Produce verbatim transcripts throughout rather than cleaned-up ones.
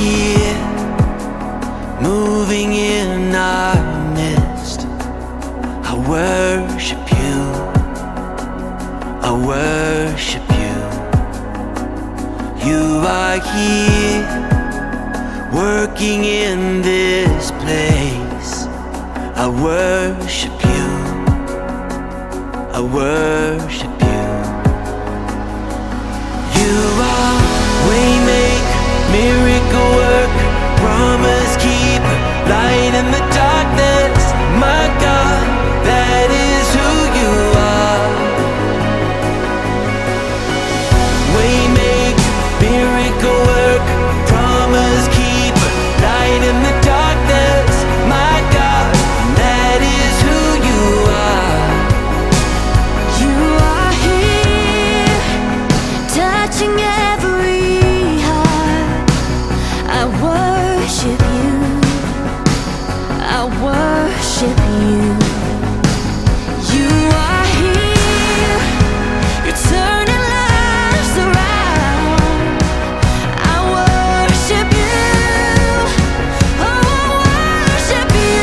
here, moving in our midst. I worship you, I worship you. You are here, working in this place. I worship you, I worship you. You are waymaker, miracle work, promise keeper, light in the darkness. My God, that is who you are. Waymaker, miracle work, promise keeper, light in the darkness. My God, that is who you are. You are here, touching every I worship you, I worship you. You are here, you're turning lives around. I worship you, oh I worship you.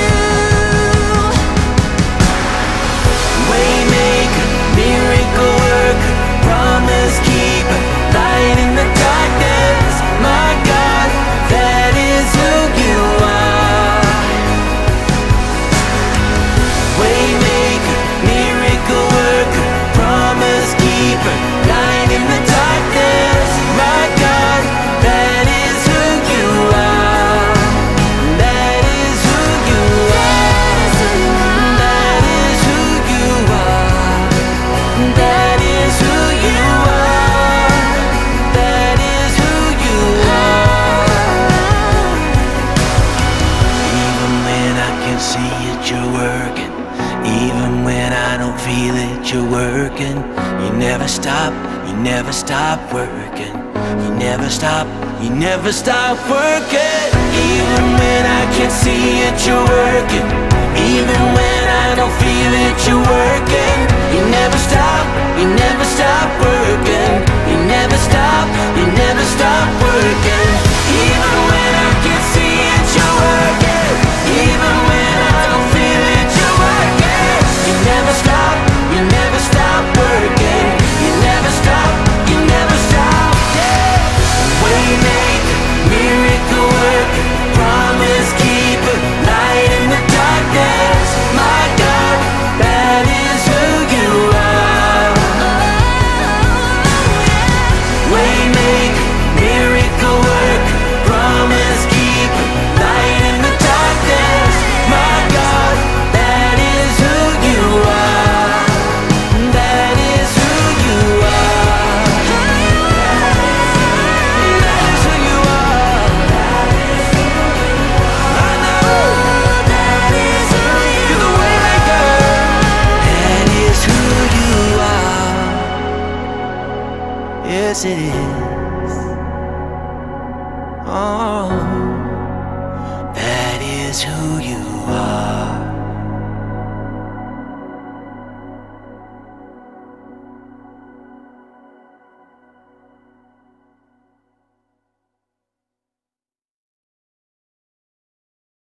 Waymaker, miracle worker, promise keeper, light in the darkness, my God, that is who you are. Waymaker, miracle worker, promise keeper, light in the darkness, my God, that is who you are. That is who you are. That is who you are. That is who you are. That is who you are. Even when I can see it, you're working. Even when I don't feel it, you're working. You never stop, you never stop working. You never stop, you never stop working. Even when I can see it, you're working. Even when I don't feel it, you're working. You never stop, you never stop working. You never stop, you never stop working. Even when I can see it, you're working. Even when I don't feel it, you're working. You never stop, you never stop working. You never stop, you never stop. Yeah. Waymaker, miracle worker, promise keeper, light in the darkness. My God, that is who you are. Waymaker, miracle worker, promise keeper, light in the darkness. My God, that is who you are. That is who you are. That is who you are. I know that is who you are. You're the waymaker. That is who you are. Yes, it is. Oh, that is who you are.